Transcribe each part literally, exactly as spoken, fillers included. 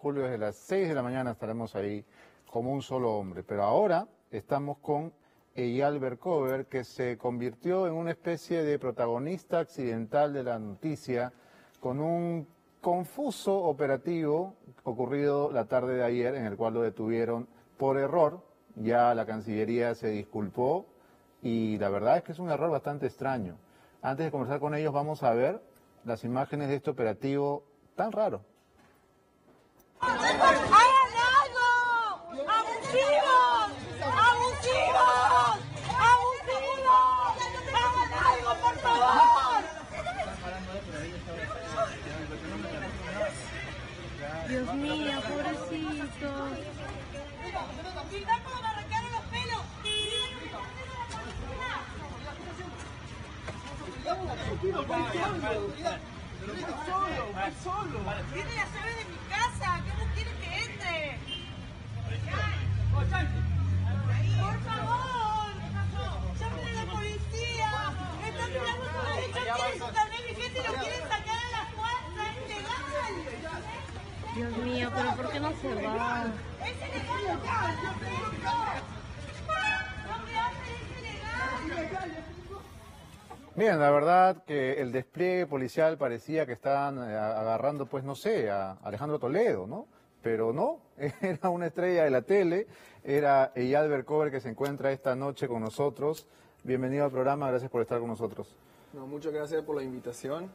julio, desde las seis de la mañana estaremos ahí como un solo hombre. Pero ahora estamos con Eyal Berkover, que se convirtió en una especie de protagonista accidental de la noticia con un confuso operativo ocurrido la tarde de ayer, en el cual lo detuvieron por error. Ya la Cancillería se disculpó y la verdad es que es un error bastante extraño. Antes de conversar con ellos vamos a ver las imágenes de este operativo tan raro. Dios mío, pobrecito. Mirá cómo me arrancaron los pelos. Tiene la llave de mi casa. ¿Cómo quiere que entre? Por favor. Llamen a la policía. Están mirando por la derecha. También mi gente lo quiere sacar a la fuerza. Es legal. Dios mío, pero ¿por qué no se va? ¡Es ilegal! Miren, la verdad que el despliegue policial parecía que estaban agarrando, pues no sé, a Alejandro Toledo, ¿no? Pero no, era una estrella de la tele, era Eyal Berkover, que se encuentra esta noche con nosotros. Bienvenido al programa, gracias por estar con nosotros. No, muchas gracias por la invitación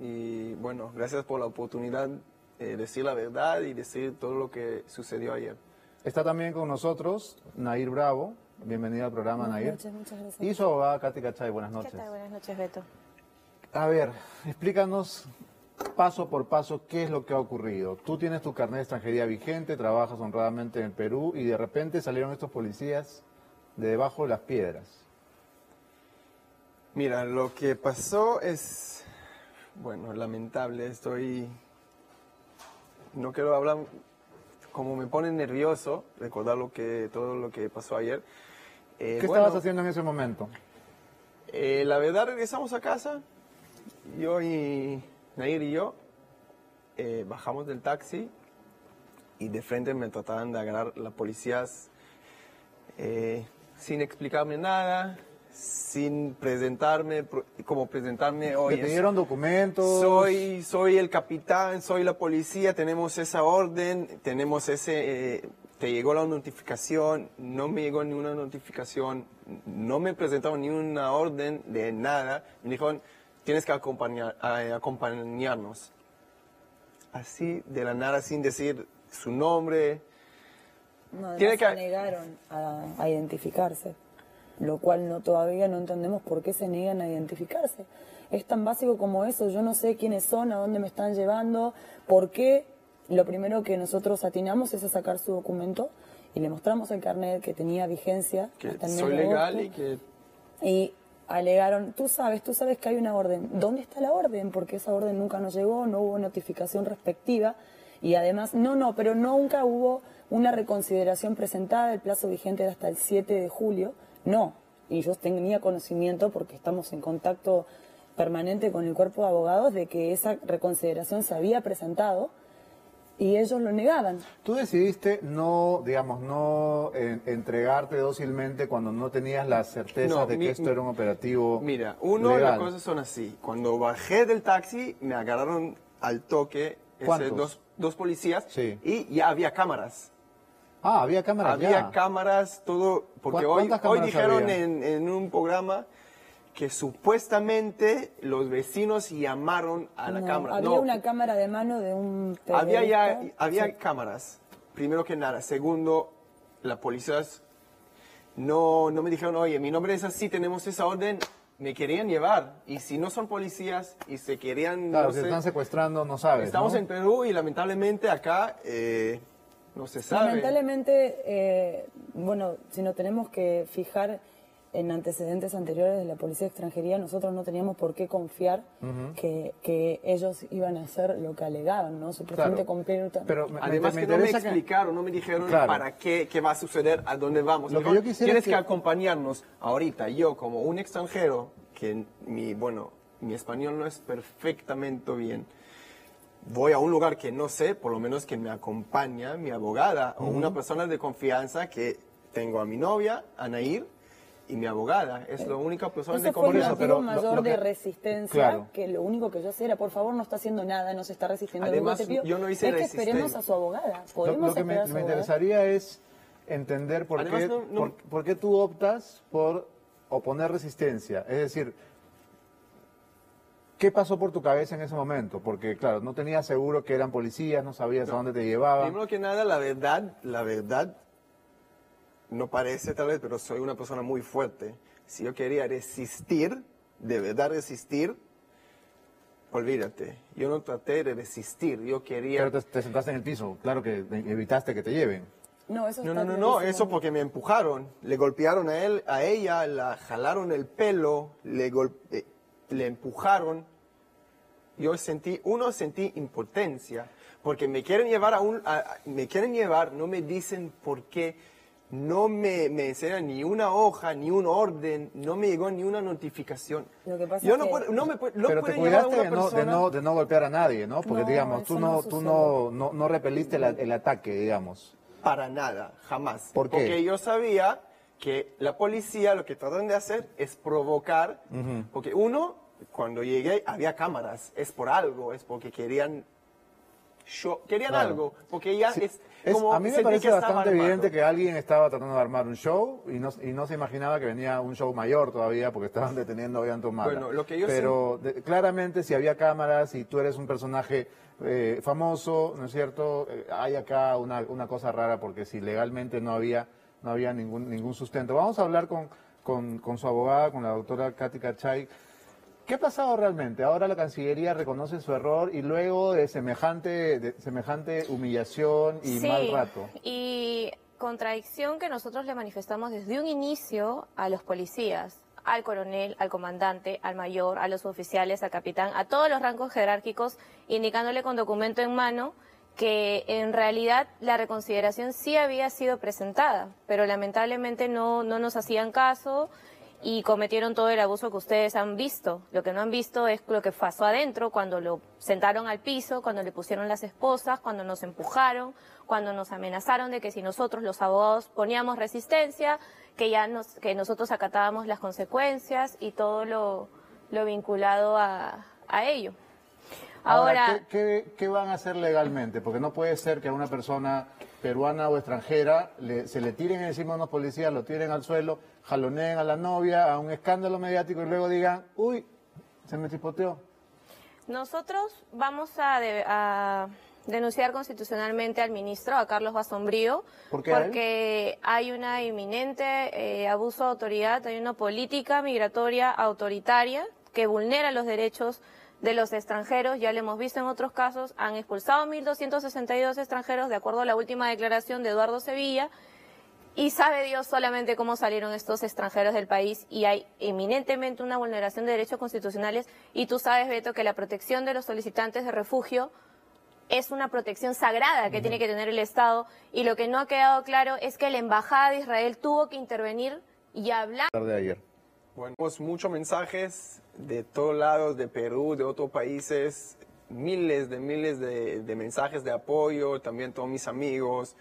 y bueno, gracias por la oportunidad. Eh, decir la verdad y decir todo lo que sucedió ayer. Está también con nosotros Nair Bravo, bienvenida al programa. Buenas Nair. Muchas, muchas gracias. Y su abogada Katy Cachay, buenas noches. ¿Qué tal? Buenas noches, Beto. A ver, explícanos paso por paso qué es lo que ha ocurrido. Tú tienes tu carnet de extranjería vigente, trabajas honradamente en Perú y de repente salieron estos policías de debajo de las piedras. Mira, lo que pasó es, bueno, lamentable, estoy... No quiero hablar, como me pone nervioso recordar lo que, todo lo que pasó ayer. Eh, ¿Qué bueno, estabas haciendo en ese momento? Eh, la verdad, regresamos a casa, yo y Nair y yo, eh, bajamos del taxi y de frente me trataban de agarrar las policías eh, sin explicarme nada, sin presentarme, como presentarme hoy. ¿Te pidieron documentos? Soy, soy el capitán, soy la policía, tenemos esa orden, tenemos ese... Eh, te llegó la notificación, no me llegó ninguna notificación, no me presentaron ni una orden de nada. Me dijeron, tienes que acompañar, eh, acompañarnos. Así, de la nada, sin decir su nombre. No, Tiene que... se negaron a, a identificarse. Lo cual no, todavía no entendemos por qué se niegan a identificarse. Es tan básico como eso, yo no sé quiénes son, a dónde me están llevando, por qué. Lo primero que nosotros atinamos es a sacar su documento y le mostramos el carnet que tenía vigencia. Que soy legal y que... Y alegaron, tú sabes, tú sabes que hay una orden. ¿Dónde está la orden? Porque esa orden nunca nos llegó, no hubo notificación respectiva. Y además, no, no, pero nunca hubo una reconsideración presentada, el plazo vigente era hasta el siete de julio. No, y yo tenía conocimiento, porque estamos en contacto permanente con el cuerpo de abogados, de que esa reconsideración se había presentado y ellos lo negaban. Tú decidiste no, digamos, no eh, entregarte dócilmente cuando no tenías la certeza no, de mi, que esto mi, era un operativo. Mira, uno, las cosas son así. Cuando bajé del taxi, me agarraron al toque ese, dos, dos policías sí. Y ya había cámaras. Ah, había cámaras. Había ya. cámaras, todo, porque hoy, hoy dijeron en, en un programa que supuestamente los vecinos llamaron a la no, cámara. Había no, una cámara de mano de un periodista. Había ya, había sí. cámaras, primero que nada. Segundo, las policías no, no me dijeron, oye, mi nombre es así, tenemos esa orden, me querían llevar. Y si no son policías y se querían... Claro, no se sé, están secuestrando, no sabes. Estamos ¿no? en Perú y lamentablemente acá... Eh, No se sabe. Lamentablemente, eh, bueno, si nos tenemos que fijar en antecedentes anteriores de la policía de extranjería, nosotros no teníamos por qué confiar uh-huh. que, que ellos iban a hacer lo que alegaban, ¿no? Su presente claro. completo. Pero me, además me, me que no me explicaron, no me dijeron claro. para qué, qué va a suceder, a dónde vamos. Lo dijeron, que yo quisiera tienes que... que acompañarnos ahorita, yo como un extranjero, que mi, bueno, mi español no es perfectamente bien. voy a un lugar que no sé, por lo menos que me acompaña mi abogada uh-huh. o una persona de confianza, que tengo a mi novia, a Nair, y mi abogada. Es la única persona de confianza. Eso fue el motivo mayor lo, lo que, de resistencia, claro. que lo único que yo hacía era, por favor, no está haciendo nada, no se está resistiendo. Además, yo, te pido, yo no hice resistencia. Es que esperemos a su abogada. Lo, lo que me, me interesaría es entender por, Además, qué, no, no. Por, por qué tú optas por oponer resistencia. Es decir, ¿qué pasó por tu cabeza en ese momento? Porque, claro, no tenías seguro que eran policías, no sabías no. a dónde te llevaban. Primero que nada, la verdad, la verdad, no parece tal vez, pero soy una persona muy fuerte. Si yo quería resistir, de verdad resistir, olvídate. Yo no traté de resistir, yo quería... Pero te, te sentaste en el piso, claro que evitaste que te lleven. No, eso no, no, no, no, eso porque me empujaron. Le golpearon a él, a ella, la jalaron el pelo, le, golpe, le empujaron. Yo sentí, uno sentí impotencia, porque me quieren llevar a un, a, a, me quieren llevar, no me dicen por qué, no me, me enseñan ni una hoja, ni un orden, no me llegó ni una notificación. Lo que pasa yo no, que, puedo, no me puedo, no pero te cuidaste de no, de, no, de no golpear a nadie, ¿no? Porque no, digamos, tú no, no tú no, no, no repeliste la, el ataque, digamos. Para nada, jamás. ¿Por qué? Porque yo sabía que la policía lo que tratan de hacer es provocar, uh-huh. porque uno... Cuando llegué había cámaras, es por algo, es porque querían show, querían claro. algo, porque ya sí. es, es como... A mí me parece bastante evidente que alguien estaba tratando de armar un show y no, y no se imaginaba que venía un show mayor todavía porque estaban deteniendo a Ollanta Humala. Bueno, lo que yo Pero sí... de, claramente si había cámaras y tú eres un personaje eh, famoso, ¿no es cierto? Eh, hay acá una, una cosa rara porque si legalmente no había, no había ningún, ningún sustento. Vamos a hablar con, con, con su abogada, con la doctora Katy Cachay. ¿Qué ha pasado realmente? Ahora la Cancillería reconoce su error y luego de semejante, de semejante humillación y sí, mal rato. Y contradicción que nosotros le manifestamos desde un inicio a los policías, al coronel, al comandante, al mayor, a los oficiales, al capitán, a todos los rangos jerárquicos, indicándole con documento en mano que en realidad la reconsideración sí había sido presentada, pero lamentablemente no, no nos hacían caso. Y cometieron todo el abuso que ustedes han visto. Lo que no han visto es lo que pasó adentro, cuando lo sentaron al piso, cuando le pusieron las esposas, cuando nos empujaron, cuando nos amenazaron de que si nosotros los abogados poníamos resistencia, que ya nos, que nosotros acatábamos las consecuencias y todo lo, lo vinculado a, a ello. Ahora, Ahora ¿qué, qué, ¿qué van a hacer legalmente? Porque no puede ser que a una persona peruana o extranjera le, se le tiren encima a unos policías, lo tiren al suelo, jaloneen a la novia, a un escándalo mediático y luego digan, uy, se me chispoteó. Nosotros vamos a, de, a denunciar constitucionalmente al ministro, a Carlos Basombrío, ¿Por qué porque hay una inminente eh, abuso de autoridad, hay una política migratoria autoritaria que vulnera los derechos de los extranjeros. Ya lo hemos visto en otros casos, han expulsado mil doscientos sesenta y dos extranjeros, de acuerdo a la última declaración de Eduardo Sevilla, y sabe Dios solamente cómo salieron estos extranjeros del país, y hay eminentemente una vulneración de derechos constitucionales, y tú sabes, Beto, que la protección de los solicitantes de refugio es una protección sagrada que mm. tiene que tener el Estado, y lo que no ha quedado claro es que la Embajada de Israel tuvo que intervenir y hablar... de ayer. Bueno, tenemos muchos mensajes de todos lados, de Perú, de otros países, miles de miles de, de mensajes de apoyo, también todos mis amigos,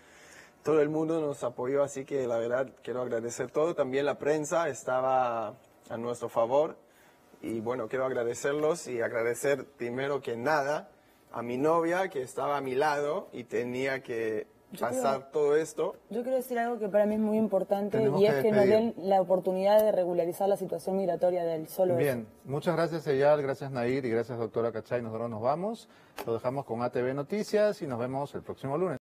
todo el mundo nos apoyó, así que la verdad quiero agradecer todo, también la prensa estaba a nuestro favor y bueno, quiero agradecerlos y agradecer primero que nada a mi novia que estaba a mi lado y tenía que... Yo pasar quiero, todo esto. Yo quiero decir algo que para mí es muy importante Tenemos y es que, que nos den la oportunidad de regularizar la situación migratoria del solo. Bien, eso. Muchas gracias Eyal, gracias Nair y gracias doctora Cachay. Nosotros nos vamos, lo dejamos con A T V Noticias y nos vemos el próximo lunes.